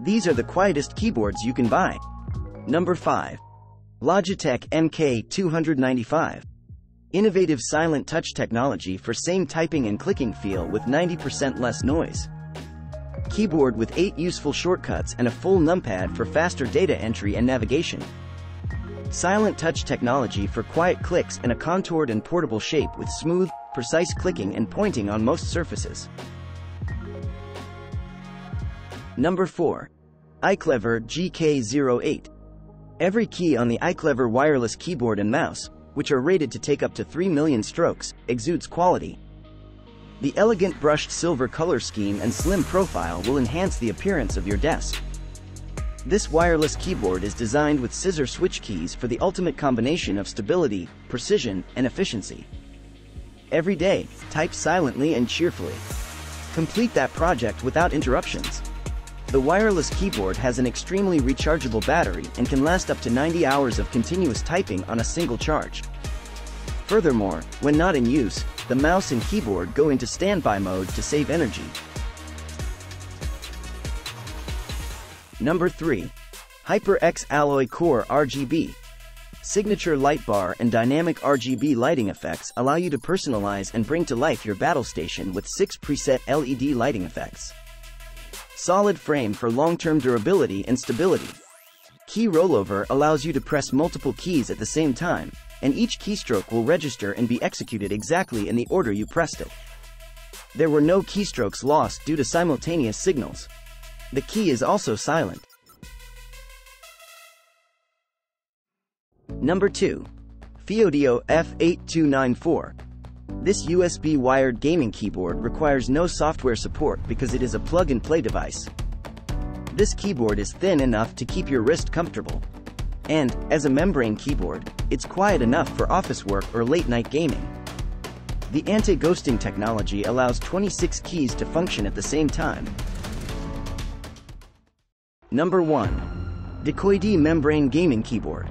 These are the quietest keyboards you can buy. Number 5. Logitech MK295. Innovative silent touch technology for same typing and clicking feel with 90% less noise. Keyboard with 8 useful shortcuts and a full numpad for faster data entry and navigation. Silent touch technology for quiet clicks and a contoured and portable shape with smooth, precise clicking and pointing on most surfaces. Number 4. iClever GK08. Every key on the iClever wireless keyboard and mouse, which are rated to take up to 3 million strokes, exudes quality. The elegant brushed silver color scheme and slim profile will enhance the appearance of your desk. This wireless keyboard is designed with scissor switch keys for the ultimate combination of stability, precision, and efficiency. Every day, type silently and cheerfully. Complete that project without interruptions. The wireless keyboard has an extremely rechargeable battery and can last up to 90 hours of continuous typing on a single charge. Furthermore, when not in use, the mouse and keyboard go into standby mode to save energy. Number 3. HyperX Alloy Core RGB. Signature light bar and dynamic RGB lighting effects allow you to personalize and bring to life your battle station with 6 preset LED lighting effects. Solid frame for long-term durability and stability. Key rollover allows you to press multiple keys at the same time, and each keystroke will register and be executed exactly in the order you pressed it. There were no keystrokes lost due to simultaneous signals. The key is also silent. Number 2. Fiodio F8294. This USB-wired gaming keyboard requires no software support because it is a plug-and-play device. This keyboard is thin enough to keep your wrist comfortable. And, as a membrane keyboard, it's quiet enough for office work or late-night gaming. The anti-ghosting technology allows 26 keys to function at the same time. Number 1. Dacoity Membrane Gaming Keyboard.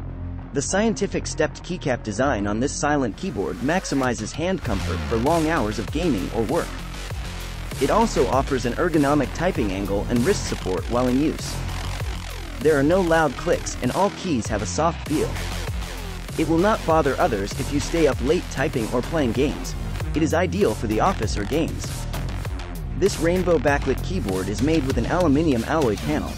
The scientific stepped keycap design on this silent keyboard maximizes hand comfort for long hours of gaming or work. It also offers an ergonomic typing angle and wrist support while in use. There are no loud clicks and all keys have a soft feel. It will not bother others if you stay up late typing or playing games. It is ideal for the office or games. This rainbow backlit keyboard is made with an aluminium alloy panel,